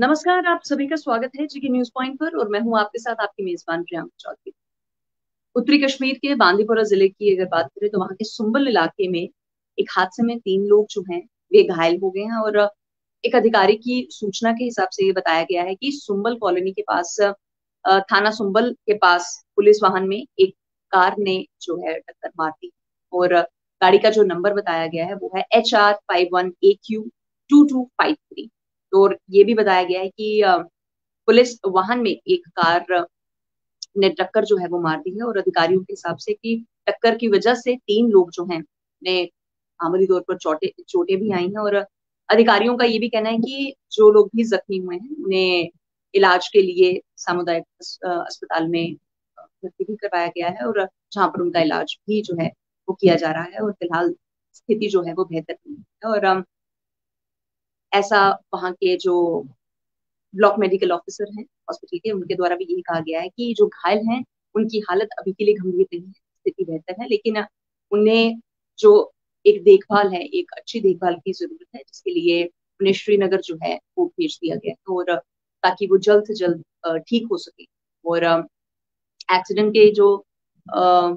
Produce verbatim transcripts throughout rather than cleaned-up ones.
नमस्कार, आप सभी का स्वागत है जी के न्यूज पॉइंट पर और मैं हूं आपके साथ आपकी मेजबान प्रियंका चौधरी। उत्तरी कश्मीर के बांदीपोरा जिले की अगर बात करें तो वहां के सुम्बल इलाके में एक हादसे में तीन लोग जो हैं वे घायल हो गए हैं और एक अधिकारी की सूचना के हिसाब से ये बताया गया है कि सुम्बल कॉलोनी के पास थाना सुम्बल के पास पुलिस वाहन में एक कार ने जो है टक्कर मार दी और गाड़ी का जो नंबर बताया गया है वो है H R five one A Q two two five three और ये भी बताया गया है कि पुलिस वाहन में एक कार ने टक्कर जो है वो मार दी है और अधिकारियों के हिसाब से कि टक्कर की वजह से तीन लोग जो हैं ने आमदी तौर पर चोटे चोटे भी आई हैं और अधिकारियों का ये भी कहना है कि जो लोग भी जख्मी हुए हैं उन्हें इलाज के लिए सामुदायिक अस्पताल में भर्ती भी करवाया गया है और जहाँ पर उनका इलाज भी जो है वो किया जा रहा है और फिलहाल स्थिति जो है वो बेहतर नहीं है। और ऐसा वहाँ के जो ब्लॉक मेडिकल ऑफिसर हैं हॉस्पिटल के, उनके द्वारा भी यही कहा गया है कि जो घायल हैं उनकी हालत अभी के लिए गंभीर नहीं है, स्थिति बेहतर है, लेकिन उन्हें जो एक देखभाल है, एक अच्छी देखभाल की जरूरत है, जिसके लिए उन्हें श्रीनगर जो है वो भेज दिया गया है और ताकि वो जल्द से जल्द ठीक हो सके और एक्सीडेंट के जो आ,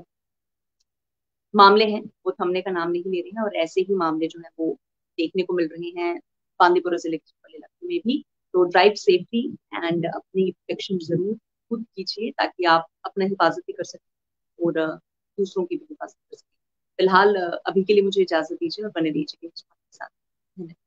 मामले हैं वो थमने का नाम नहीं ले रहे हैं और ऐसे ही मामले जो है वो देखने को मिल रहे हैं बांदीपोरा जिले के इलाके में भी। तो ड्राइव सेफ्टी एंड अपनी प्रोटेक्शन जरूर खुद कीजिए ताकि आप अपना हिफाजत भी कर सकें और दूसरों की भी हिफाजत कर सकें। फिलहाल अभी के लिए मुझे इजाजत दीजिए और बने रहिए के साथ। धन्यवाद।